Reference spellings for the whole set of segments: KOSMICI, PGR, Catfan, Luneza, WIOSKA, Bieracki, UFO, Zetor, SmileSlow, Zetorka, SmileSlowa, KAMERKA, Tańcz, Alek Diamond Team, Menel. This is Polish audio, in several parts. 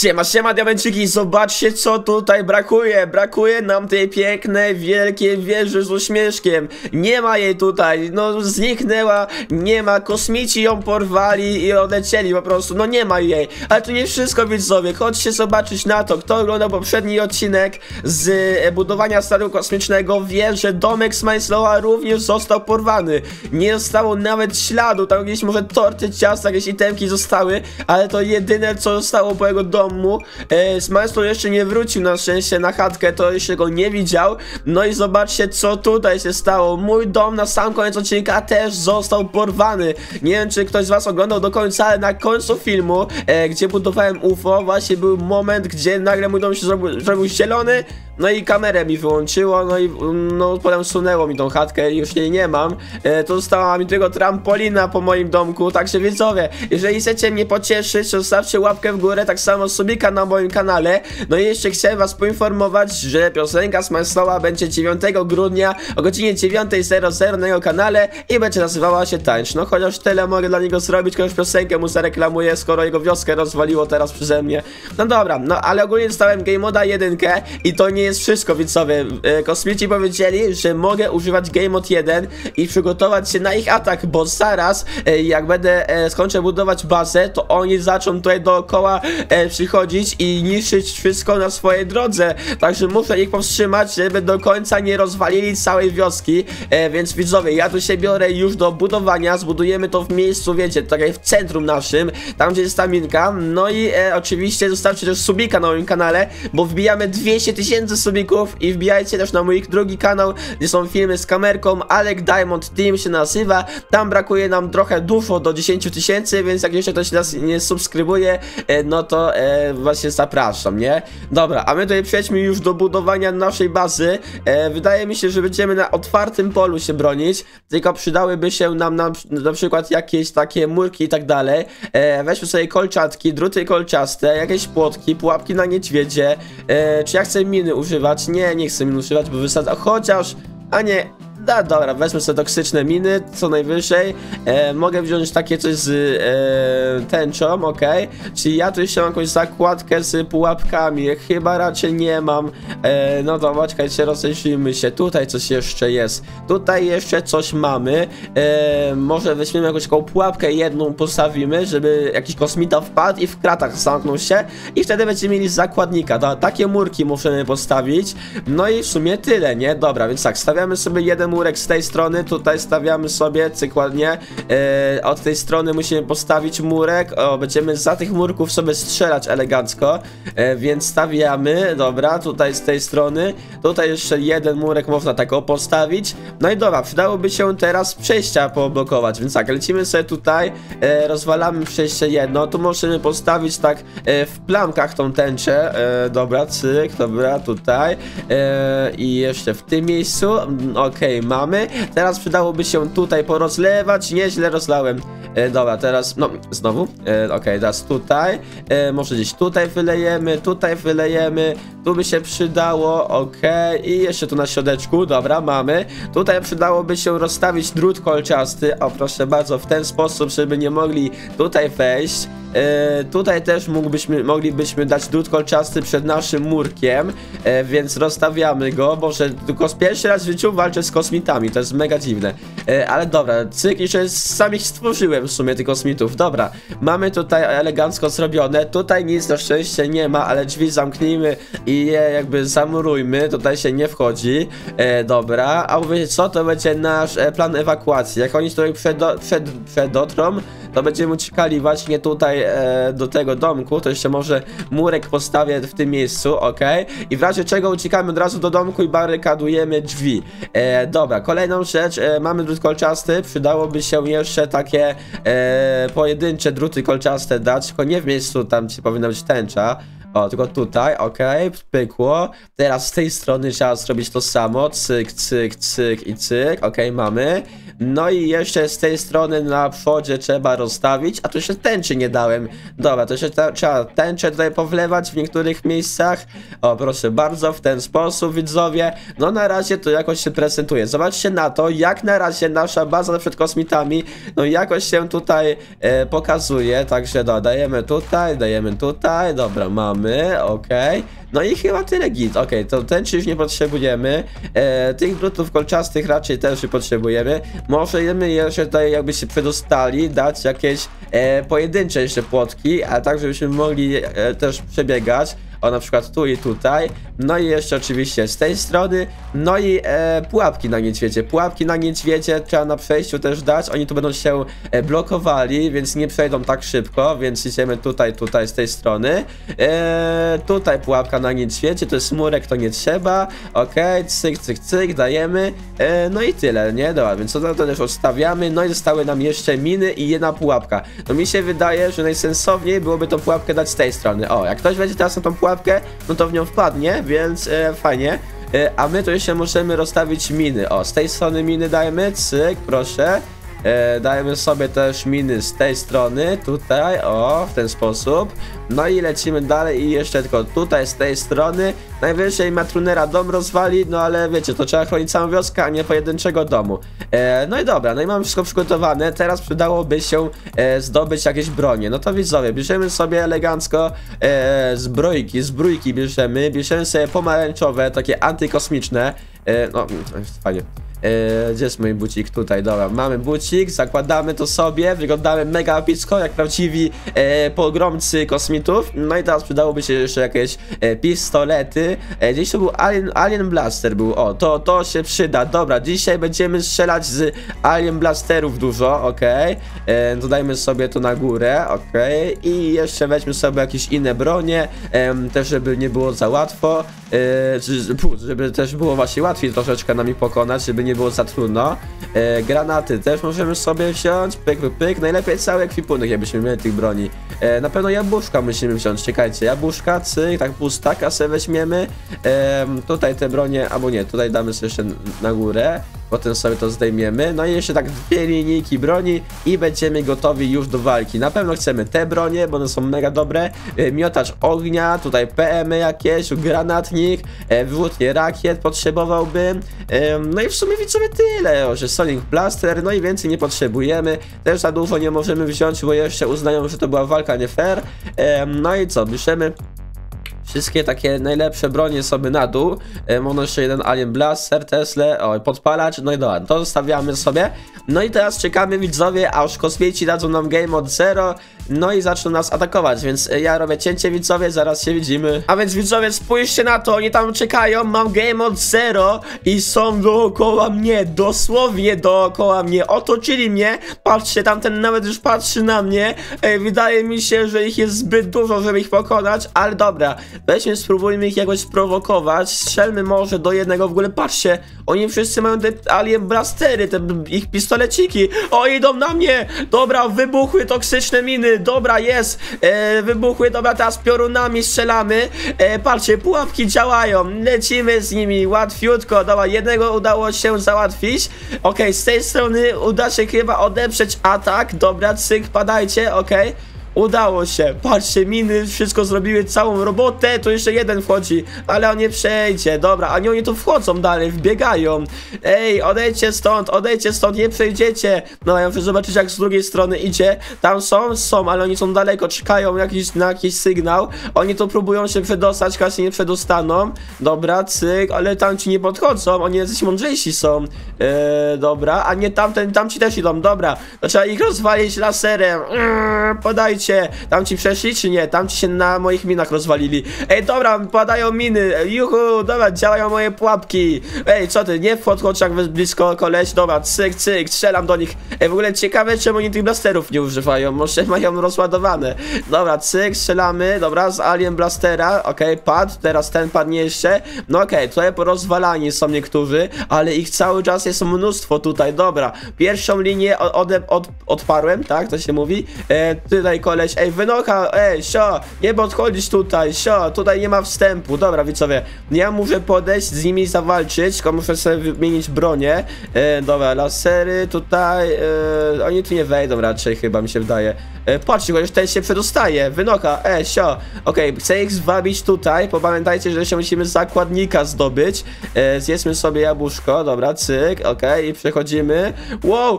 Siema, siema diamenciki, zobaczcie co tutaj brakuje. Brakuje nam tej pięknej, wielkiej wieży z uśmieszkiem. Nie ma jej tutaj, no zniknęła, nie ma. Kosmici ją porwali i odlecieli po prostu, no nie ma jej. Ale to nie wszystko widzowie, chodźcie zobaczyć na to. Kto oglądał poprzedni odcinek z budowania statku kosmicznego, wie, że domek SmileSlowa również został porwany. Nie zostało nawet śladu, tam gdzieś może torty, ciasta, jakieś itemki zostały, ale to jedyne co zostało po jego domu. SmileSlow jeszcze nie wrócił na szczęście na chatkę, to jeszcze go nie widział. No i zobaczcie co tutaj się stało. Mój dom na sam koniec odcinka też został porwany. Nie wiem czy ktoś z was oglądał do końca, ale na końcu filmu, gdzie budowałem UFO, właśnie był moment, gdzie nagle mój dom się zrobił zielony. No i kamerę mi wyłączyło, no i no, potem sunęło mi tą chatkę i już jej nie mam. To została mi tylko trampolina po moim domku, także widzowie, jeżeli chcecie mnie pocieszyć, zostawcie łapkę w górę, tak samo subika na moim kanale. No i jeszcze chciałem was poinformować, że piosenka SmileSlowa będzie 9 grudnia o godzinie 9:00 na jego kanale i będzie nazywała się Tańcz. No chociaż tyle mogę dla niego zrobić, chociaż piosenkę mu zareklamuję, skoro jego wioskę rozwaliło teraz przeze mnie. No dobra, no ale ogólnie dostałem Game Moda 1 i to nie jest wszystko widzowie. Kosmici powiedzieli, że mogę używać Game Mod 1 i przygotować się na ich atak, bo zaraz jak będę skończę budować bazę, to oni zaczną tutaj dookoła przychodzić i niszczyć wszystko na swojej drodze. Także muszę ich powstrzymać, żeby do końca nie rozwalili całej wioski. Więc widzowie, ja tu się biorę już do budowania. Zbudujemy to w miejscu, wiecie, tutaj w centrum naszym, tam gdzie jest ta minka. No i oczywiście zostawcie też subika na moim kanale, bo wbijamy 200 000 subików i wbijajcie też na mój drugi kanał, gdzie są filmy z kamerką. Alek Diamond Team się nazywa. Tam brakuje nam trochę dużo do 10 000, więc jak jeszcze ktoś nas nie subskrybuje, no to właśnie zapraszam, nie? Dobra, a my tutaj przejdźmy już do budowania naszej bazy. Wydaje mi się, że będziemy na otwartym polu się bronić, tylko przydałyby się nam na przykład jakieś takie murki i tak dalej. Weźmy sobie kolczatki, druty kolczaste, jakieś płotki, pułapki na niedźwiedzie. Czy ja chcę miny używać? Nie, nie chcę min używać, bo wysadza, chociaż, a nie, da, dobra, wezmę sobie toksyczne miny, co najwyżej. Mogę wziąć takie coś z tęczą, ok. Czyli ja tu jeszcze mam jakąś zakładkę z pułapkami, chyba raczej nie mam. No dobra, czekajcie, rozejrzyjmy się, tutaj coś jeszcze jest. Tutaj jeszcze coś mamy. Może weźmiemy jakąś taką pułapkę jedną, postawimy, żeby jakiś kosmita wpadł i w kratach zamknął się. I wtedy będziemy mieli zakładnika, takie murki możemy postawić. No i w sumie tyle, nie? Dobra, więc tak, stawiamy sobie jeden murek z tej strony, tutaj stawiamy sobie cykładnie, od tej strony musimy postawić murek, o, będziemy za tych murków sobie strzelać elegancko, więc stawiamy, dobra, tutaj z tej strony, tutaj jeszcze jeden murek można tak o postawić, no i dobra, przydałoby się teraz przejścia pooblokować, więc tak, lecimy sobie tutaj, rozwalamy przejście jedno, tu możemy postawić tak w plamkach tą tęczę, dobra, cyk, dobra, tutaj i jeszcze w tym miejscu, okej, mamy. Teraz przydałoby się tutaj porozlewać. Nieźle rozlałem. Dobra, teraz, no, znowu. Okej, teraz tutaj. Może gdzieś tutaj wylejemy, tu by się przydało, okej. I jeszcze tu na środeczku, dobra, mamy. Tutaj przydałoby się rozstawić drut kolczasty, o proszę bardzo, w ten sposób, żeby nie mogli tutaj wejść. Tutaj też moglibyśmy dać drut kolczasty przed naszym murkiem, więc rozstawiamy go, może tylko pierwszy raz w życiu walczę z kosmitami, to jest mega dziwne, ale dobra, cyk, jeszcze sam ich stworzyłem w sumie tych kosmitów, dobra, mamy tutaj elegancko zrobione, tutaj nic na szczęście nie ma, ale drzwi zamknijmy i je jakby zamurujmy, tutaj się nie wchodzi, dobra, a wiecie co, to będzie nasz plan ewakuacji, jak oni tutaj przedotrą, to będziemy uciekali właśnie tutaj do tego domku, to jeszcze może murek postawię w tym miejscu, ok, i w razie czego uciekamy od razu do domku i barykadujemy drzwi. Dobra, kolejną rzecz, mamy drut kolczasty, przydałoby się jeszcze takie pojedyncze druty kolczaste dać, tylko nie w miejscu tam gdzie powinna być tęcza. O, tylko tutaj, okej, pykło. Teraz z tej strony trzeba zrobić to samo, cyk, cyk, cyk i cyk, okej, mamy. No i jeszcze z tej strony na przodzie trzeba rozstawić, a tu się tęczy nie dałem. Dobra, to się trzeba tęczę tutaj powlewać w niektórych miejscach. O, proszę bardzo, w ten sposób, widzowie. No na razie to jakoś się prezentuje. Zobaczcie na to, jak na razie nasza baza przed kosmitami, no jakoś się tutaj pokazuje. Także dodajemy tutaj, dajemy tutaj. Dobra, mamy, okej. No i chyba tyle git, okej, to tęczy już nie potrzebujemy. Tych drutów kolczastych raczej też nie potrzebujemy. Możemy jeszcze tutaj jakby się przedostali, dać jakieś pojedyncze jeszcze płotki, a tak żebyśmy mogli też przebiegać. O, na przykład tu i tutaj. No i jeszcze oczywiście z tej strony. No i pułapki na niedźwiedzie. Pułapki na niedźwiedzie trzeba na przejściu też dać. Oni tu będą się blokowali, więc nie przejdą tak szybko. Więc idziemy tutaj, tutaj z tej strony. Tutaj pułapka na niedźwiedzie. To jest murek, to nie trzeba. Okej, cyk, cyk, cyk, dajemy. No i tyle, nie? Dobra, więc to też odstawiamy. No i zostały nam jeszcze miny i jedna pułapka. No mi się wydaje, że najsensowniej byłoby tą pułapkę dać z tej strony. O, jak ktoś będzie teraz na tą pułapkę, no to w nią wpadnie, więc fajnie. A my to jeszcze możemy rozstawić miny. O, z tej strony miny dajemy, cyk, proszę. Dajemy sobie też miny z tej strony, tutaj, o, w ten sposób. No i lecimy dalej i jeszcze tylko tutaj z tej strony. Najwyżej matrunera dom rozwali, no ale wiecie, to trzeba chronić całą wioskę, a nie pojedynczego domu. No i dobra, no i mamy wszystko przygotowane. Teraz przydałoby się zdobyć jakieś bronie. No to widzowie, bierzemy sobie elegancko zbrójki bierzemy sobie pomarańczowe, takie antykosmiczne. No, fajnie. Gdzie jest mój bucik? Tutaj, dobra, mamy bucik, zakładamy to sobie, wyglądamy mega epicko, jak prawdziwi pogromcy kosmitów. No i teraz przydałoby się jeszcze jakieś pistolety. Gdzieś to był Alien Blaster był, o, to się przyda. Dobra, dzisiaj będziemy strzelać z Alien Blasterów dużo, okej. Dodajmy sobie to na górę, okej. I jeszcze weźmy sobie jakieś inne bronie, też żeby nie było za łatwo, żeby też było właśnie łatwiej troszeczkę nami pokonać, żeby nie było za trudno. Granaty też możemy sobie wziąć, pyk, pyk. Najlepiej cały ekwipunek, jakbyśmy mieli tych broni. Na pewno jabłuszka musimy wziąć, czekajcie, jabłuszka, cyk, tak pustaka sobie weźmiemy. Tutaj te bronie, albo nie, tutaj damy sobie jeszcze na górę. Potem sobie to zdejmiemy. No i jeszcze tak dwie linijki broni i będziemy gotowi już do walki. Na pewno chcemy te bronie, bo one są mega dobre. Miotacz ognia, tutaj PM-y jakieś, granatnik, wyrzutnie rakiet potrzebowałbym. No i w sumie widzowie tyle, że Sonic Blaster, no i więcej nie potrzebujemy. Też za dużo nie możemy wziąć, bo jeszcze uznają, że to była walka nie fair. No i co, piszemy wszystkie takie najlepsze bronie sobie na dół. Mam jeszcze jeden Alien Blaster, Tesla, oj, podpalacz, no i dobra, to zostawiamy sobie. No i teraz czekamy, widzowie, aż kosmici dadzą nam game od 0. No i zaczną nas atakować, więc ja robię cięcie, widzowie, zaraz się widzimy. A więc widzowie, spójrzcie na to, oni tam czekają, mam game od 0 i są dookoła mnie, dosłownie dookoła mnie, otoczyli mnie. Patrzcie, tamten nawet już patrzy na mnie. Wydaje mi się, że ich jest zbyt dużo, żeby ich pokonać, ale dobra, weźmy, spróbujmy ich jakoś sprowokować. Strzelmy może do jednego, w ogóle patrzcie, oni wszyscy mają te Alien Blastery, te ich pistoleciki. O, idą na mnie, dobra, wybuchły toksyczne miny. Dobra, jest, wybuchły, dobra, teraz piorunami strzelamy. Patrzcie, pułapki działają, lecimy z nimi, łatwiutko. Dobra, jednego udało się załatwić. Okej, z tej strony uda się chyba odeprzeć atak. Dobra, cyk, padajcie, okej. Udało się, patrzcie, miny wszystko zrobiły, całą robotę. Tu jeszcze jeden wchodzi, ale on nie przejdzie. Dobra, a oni tu wchodzą dalej, wbiegają. Ej, odejdźcie stąd, nie przejdziecie. No, ja muszę zobaczyć, jak z drugiej strony idzie. Tam są, ale oni są daleko, czekają na jakiś sygnał. Oni tu próbują się przedostać, chyba się nie przedostaną. Dobra, cyk, ale tamci nie podchodzą, oni jacyś mądrzejsi są. Dobra, a nie, tamci też idą, dobra. To trzeba ich rozwalić laserem. Podajcie. Tamci przeszli czy nie? Tamci się na moich minach rozwalili. Ej, dobra, padają miny. Juhu, dobra, działają moje pułapki. Ej, co ty, nie podchodź jak blisko koleś. Dobra, cyk, cyk, strzelam do nich. Ej, w ogóle ciekawe, czemu oni tych blasterów nie używają. Może mają rozładowane. Dobra, cyk, strzelamy. Dobra, z Alien Blastera. Okej, padł, teraz ten padnie jeszcze. No okej, tutaj porozwalani są niektórzy, ale ich cały czas jest mnóstwo tutaj. Dobra, pierwszą linię odparłem, tak to się mówi. Tutaj koleś. Ej, wynocha, ej, sio, nie podchodzisz tutaj, sio, tutaj nie ma wstępu. Dobra, widzowie, ja muszę podejść z nimi zawalczyć, tylko muszę sobie wymienić bronię. Dobra, lasery tutaj, oni tu nie wejdą raczej, chyba mi się wydaje. Patrzcie, chociaż ten się przedostaje, wynocha, ej, sio. Okej, chcę ich zwabić tutaj, bo pamiętajcie, że się musimy zakładnika zdobyć. Zjedzmy sobie jabłuszko, dobra, cyk, okej, i przechodzimy. Wow,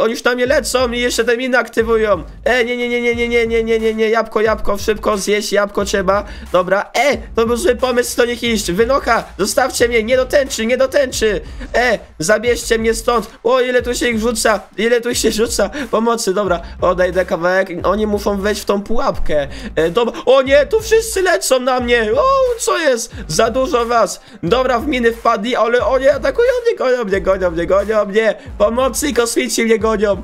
oni już na mnie lecą i jeszcze te miny aktywują. Nie, jabłko, szybko zjeść, jabłko trzeba. Dobra, to był zły pomysł, to niech iść. Wynocha, zostawcie mnie, nie do tęczy, nie do tęczy. Zabierzcie mnie stąd. O, ile tu się ich rzuca, ile tu się rzuca. Pomocy, dobra, odejdę kawałek. Oni muszą wejść w tą pułapkę. Dobra, o nie, tu wszyscy lecą na mnie. O, co jest? Za dużo was. Dobra, w miny wpadli, ale oni atakują mnie, gonią mnie. Pomocy, kosmici mnie gonią.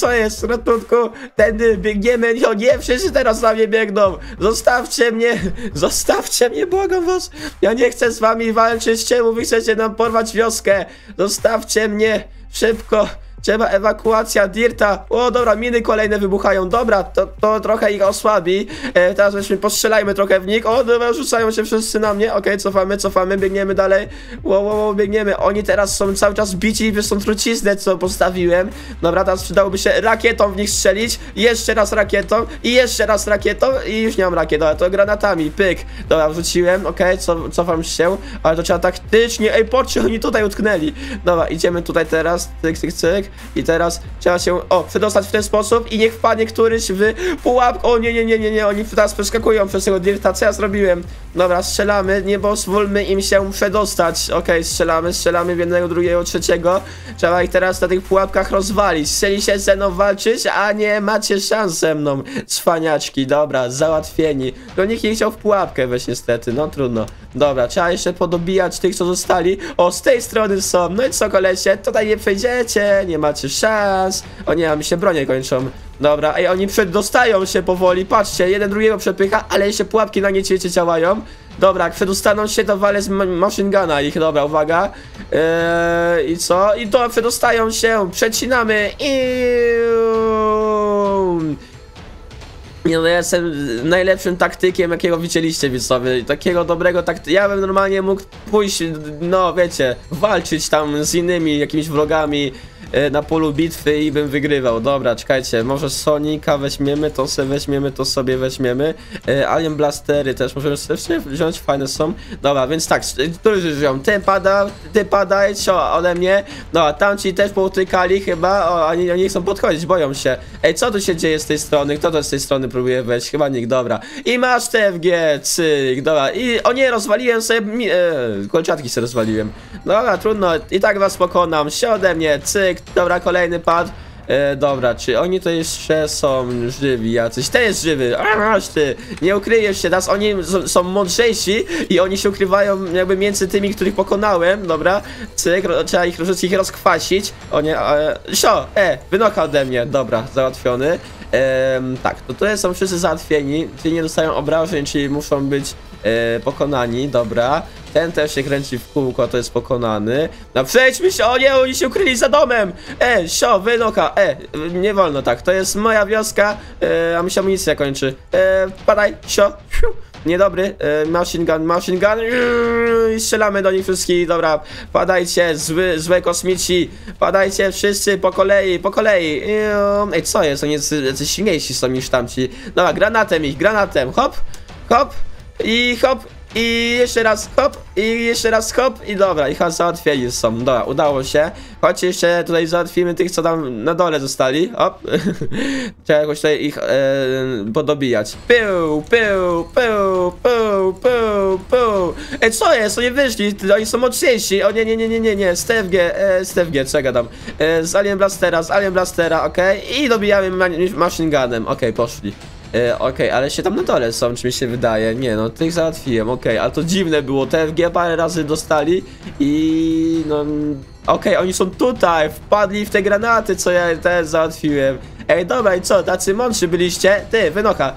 Co jest, ratunku? Tędy biegniemy, o nie, wszyscy teraz na mnie biegną. Zostawcie mnie, błagam was. Ja nie chcę z wami walczyć, czemu wy chcecie nam porwać wioskę? Zostawcie mnie, szybko. Trzeba ewakuacja Dirta. O, dobra, miny kolejne wybuchają. Dobra, to trochę ich osłabi. Teraz weźmy, postrzelajmy trochę w nich. O, dobra, rzucają się wszyscy na mnie. Okej, cofamy, biegniemy dalej. Wow, biegniemy. Oni teraz są cały czas bici, wiesz, są truciznę, co postawiłem. Dobra, teraz przydałoby się rakietą w nich strzelić. Jeszcze raz rakietą. I jeszcze raz rakietą. I już nie mam rakiet. Dobra, to granatami, pyk. Dobra, wrzuciłem. Okej, cofam się. Ale to trzeba taktycznie. Ej, patrzcie, oni tutaj utknęli. Dobra, idziemy tutaj teraz. Cyk. I teraz trzeba się, przedostać w ten sposób i niech wpadnie któryś w pułapkę. O nie, oni teraz przeskakują przez tego Dirta, co ja zrobiłem? Dobra, strzelamy, nie, bo zwólmy im się przedostać. Okej, strzelamy w jednego, drugiego, trzeciego. Trzeba ich teraz na tych pułapkach rozwalić. Chcieliście ze mną walczyć, a nie macie szans ze mną, cwaniaczki. Dobra, załatwieni. No nikt nie chciał w pułapkę wejść niestety, no trudno. Dobra, trzeba jeszcze podobijać tych, co zostali. O, z tej strony są, no i co kolesie, tutaj nie przejdziecie, nie macie szans. O nie, a mi się bronie kończą. Dobra, ej, oni przedostają się powoli. Patrzcie, jeden drugiego przepycha, ale jeszcze pułapki na nie działają. Dobra, jak przedostaną się, to walę z machine guna ich. Dobra, uwaga. I co? I to przedostają się. Przecinamy. Nie, no ja jestem najlepszym taktykiem, jakiego widzieliście, więc sobie takiego dobrego taktyka. Ja bym normalnie mógł pójść, no wiecie, walczyć tam z innymi jakimiś wrogami na polu bitwy i bym wygrywał. Dobra, czekajcie, może Sonika weźmiemy, to sobie weźmiemy. Alien Blastery też możemy sobie wziąć, fajne są. Dobra, więc tak, którzy żyją? Ty padaj, co ode mnie. No, tamci też poutykali chyba, oni nie chcą podchodzić, boją się. Ej, co tu się dzieje z tej strony? Kto to z tej strony próbuje wejść? Chyba nikt, dobra. I masz TFG, cyk, dobra. I o nie, rozwaliłem sobie, kolczatki sobie rozwaliłem. Dobra, trudno, i tak was pokonam, się ode mnie, cyk. Dobra, kolejny pad. Dobra, czy oni to jeszcze są żywi jacyś? Ten jest żywy, ty, nie ukryjesz się, teraz oni są mądrzejsi i oni się ukrywają jakby między tymi, których pokonałem, dobra, cyk, trzeba ich wszystkich rozkwasić, o nie, wynocha ode mnie, dobra, załatwiony, tak, to tutaj są wszyscy załatwieni, czyli nie dostają obrażeń, czyli muszą być pokonani, dobra. Ten też się kręci w kółko, to jest pokonany. No przejdźmy się, o nie, oni się ukryli za domem. Wynocha, nie wolno tak, to jest moja wioska, a mi się amunicja kończy. Padaj, niedobry, machine gun, i strzelamy do nich wszystkich, dobra, padajcie, złe kosmici, padajcie wszyscy po kolei, ej, co jest, oni jacyś silniejsi są niż tamci, dobra, granatem, hop, i jeszcze raz hop, i jeszcze raz hop, i dobra, i załatwieni są, dobra, udało się. Chodźcie jeszcze tutaj załatwimy tych, co tam na dole zostali, hop. Trzeba jakoś tutaj ich podobijać. Pył. Co jest? Oni wyszli, oni są mocniejsi, o nie, STFG, co ja gadam, z Alien Blastera, okej, i dobijamy machine gunem, okej, poszli. Okej, ale się tam na dole są, czy mi się wydaje. Nie, no tych załatwiłem, okej, ale to dziwne było, TFG parę razy dostali i no... Okej, oni są tutaj, wpadli w te granaty, co ja też załatwiłem. Ej, dobra, i co, tacy mądrzy byliście? Ty, wynocha,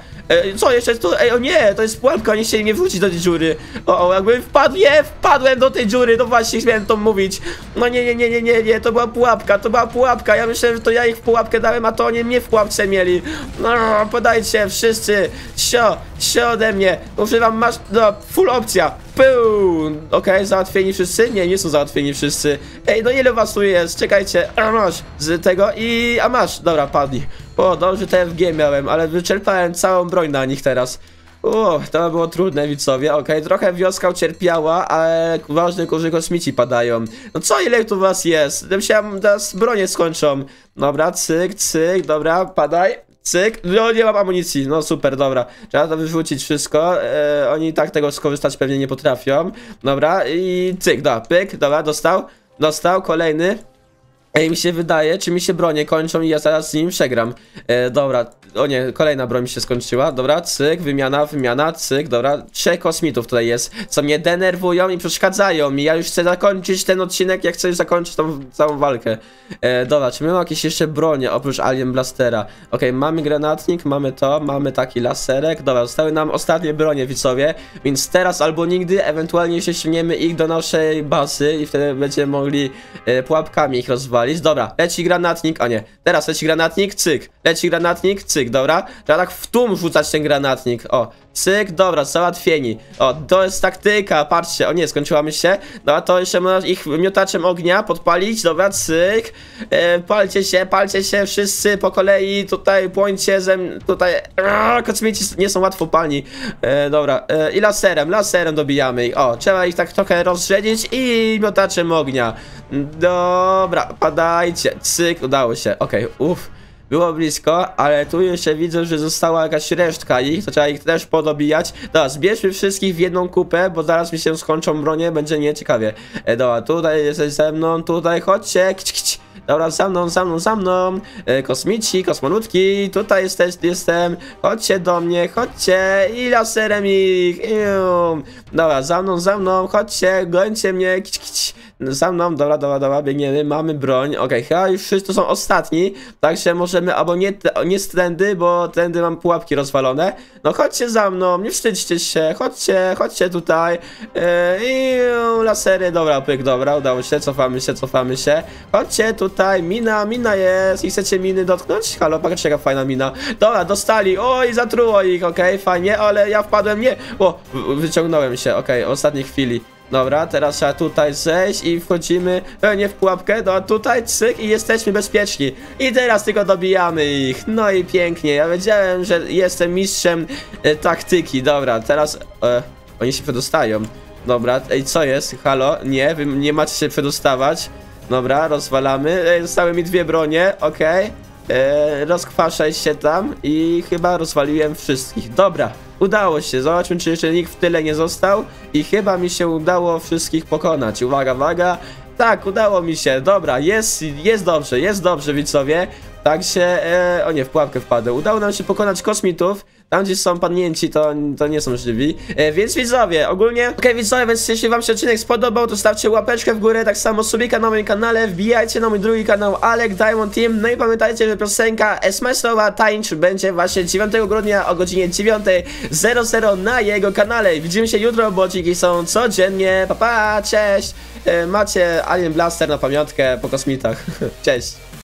Co jeszcze jest tu? Ej, o nie, to jest pułapka, oni chcieli mnie wrócić do tej dziury. O, jakby wpadł, nie, wpadłem do tej dziury, no właśnie, chciałem to mówić. No nie, to była pułapka, ja myślałem, że to ja ich w pułapkę dałem, a to oni mnie w pułapce mieli. No, podajcie, wszyscy, sio ode mnie, używam masz, no, full opcja. Okej, załatwieni wszyscy? Nie, nie są załatwieni wszyscy. Ej, no ile was tu jest? Czekajcie, a masz z tego i... a masz, dobra, padli. O, dobrze TFG miałem, ale wyczerpałem całą broń na nich teraz. To było trudne, widzowie. Okej, trochę wioska ucierpiała, ale ważne, że kosmici padają. No co, ile tu was jest? Myślałem, teraz bronie skończą. Dobra, cyk, dobra, padaj. Cyk, no nie mam amunicji, no super, dobra. Trzeba to wyrzucić wszystko, oni i tak tego skorzystać pewnie nie potrafią. Dobra, i cyk, dobra, pyk, dobra, dostał, kolejny. Ej, mi się wydaje, czy mi się bronie kończą i ja zaraz z nim przegram. Dobra, o nie, kolejna broń mi się skończyła. Dobra, cyk, wymiana, cyk, dobra. 3 kosmitów tutaj jest, co mnie denerwują i przeszkadzają. I ja już chcę zakończyć ten odcinek, ja chcę już zakończyć tą całą walkę. Dobra, czy my mamy jakieś jeszcze bronie oprócz Alien Blastera? Okej, mamy granatnik, mamy to, mamy taki laserek. Dobra, zostały nam ostatnie bronie, widzowie. Więc teraz albo nigdy, ewentualnie się ściągniemy ich do naszej bazy i wtedy będziemy mogli pułapkami ich rozwalić. Dobra, leci granatnik, a nie, teraz leci granatnik, cyk, dobra, trzeba tak w tłum rzucać ten granatnik, o, cyk, dobra, załatwieni, o, to jest taktyka, patrzcie, o nie, skończyłamy się, no to jeszcze można ich miotaczem ognia podpalić, dobra, cyk, palcie się, wszyscy po kolei, tutaj płońcie, tutaj, kosmici nie są łatwo palni, dobra, i laserem dobijamy ich, o, trzeba ich tak trochę rozrzedzić i miotaczem ognia, dobra, padajcie, cyk, udało się, okej, było blisko, ale tu jeszcze widzę, że została jakaś resztka ich, to trzeba ich też podobijać. Dobra, zbierzmy wszystkich w jedną kupę, bo zaraz mi się skończą bronie, będzie nieciekawie. Dobra, tutaj jesteś ze mną, tutaj chodźcie, dobra, za mną, kosmici, kosmonutki, tutaj jestem, chodźcie do mnie, chodźcie i laserem ich, dobra, za mną, chodźcie, gońcie mnie, za mną, dobra, biegniemy, mamy broń, okej, chyba już wszyscy są ostatni, także możemy, albo nie z trendy, bo trendy mam pułapki rozwalone, no chodźcie za mną, nie wstydźcie się, chodźcie tutaj, i lasery, dobra, pyk, dobra, udało się, cofamy się, chodźcie tutaj, mina jest, i chcecie miny dotknąć? Halo, patrzcie, jaka fajna mina, dobra, dostali, oj, zatruło ich, okej, fajnie, ale ja wpadłem, nie, o, wyciągnąłem się, okej, ostatniej chwili. Dobra, teraz trzeba tutaj zejść i wchodzimy pewnie w pułapkę, no tutaj cyk i jesteśmy bezpieczni. I teraz tylko dobijamy ich, no i pięknie, ja wiedziałem, że jestem mistrzem taktyki, dobra, teraz oni się przedostają. Dobra, ej, co jest? Halo? Nie, wy nie macie się przedostawać. Dobra, rozwalamy, zostały mi 2 bronie, okej, rozkwaszaj się tam i chyba rozwaliłem wszystkich, dobra. Udało się, zobaczmy, czy jeszcze nikt w tyle nie został i chyba mi się udało wszystkich pokonać, uwaga, tak, udało mi się, dobra, jest dobrze, widzowie, tak się, o nie, w pułapkę wpadłem, udało nam się pokonać kosmitów, tam gdzie są padnięci, to nie są żywi, więc widzowie, ogólnie, widzowie, więc jeśli wam się odcinek spodobał, to stawcie łapeczkę w górę, tak samo subika na moim kanale, wbijajcie na mój drugi kanał Alek Diamond Team, no i pamiętajcie, że piosenka SmileSlowa Tańcz będzie właśnie 9 grudnia o godzinie 9:00 na jego kanale, widzimy się jutro, bo odcinki są codziennie, pa, cześć, macie Alien Blaster na pamiątkę po kosmitach, cześć.